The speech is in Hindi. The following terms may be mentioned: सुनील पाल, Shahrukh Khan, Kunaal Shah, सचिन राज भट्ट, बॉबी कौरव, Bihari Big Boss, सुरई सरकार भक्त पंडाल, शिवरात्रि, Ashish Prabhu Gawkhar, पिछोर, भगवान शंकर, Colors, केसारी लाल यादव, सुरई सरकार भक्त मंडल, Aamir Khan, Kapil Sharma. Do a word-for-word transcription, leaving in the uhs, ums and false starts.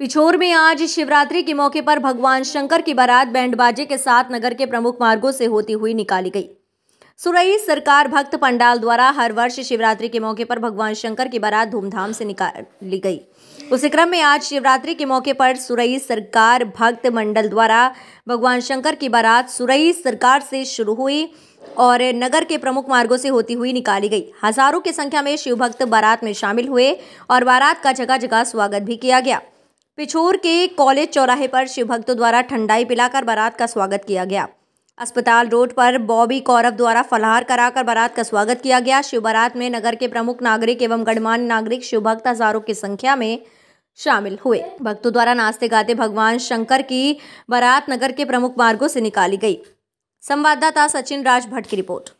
पिछोर में आज शिवरात्रि के मौके पर भगवान शंकर की बारात बैंड बाजे के साथ नगर के प्रमुख मार्गों से होती हुई निकाली गई। सुरई सरकार भक्त पंडाल द्वारा हर वर्ष शिवरात्रि के मौके पर भगवान शंकर की बारात धूमधाम से निकाली गई। उसी क्रम में आज शिवरात्रि के मौके पर सुरई सरकार भक्त मंडल द्वारा भगवान शंकर की बारात सुरई सरकार से शुरू हुई और नगर के प्रमुख मार्गों से होती हुई निकाली गई। हजारों की संख्या में शिव भक्त बारात में शामिल हुए और बारात का जगह जगह स्वागत भी किया गया। पिछोर के कॉलेज चौराहे पर शिव भक्तों द्वारा ठंडाई पिलाकर बारात का स्वागत किया गया। अस्पताल रोड पर बॉबी कौरव द्वारा फलाहार कराकर बारात का स्वागत किया गया। शिव बारात में नगर के प्रमुख नागरिक एवं गणमान्य नागरिक शिव भक्त हजारों की संख्या में शामिल हुए। भक्तों द्वारा नाचते गाते भगवान शंकर की बारात नगर के प्रमुख मार्गों से निकाली गई। संवाददाता सचिन राज भट्ट की रिपोर्ट।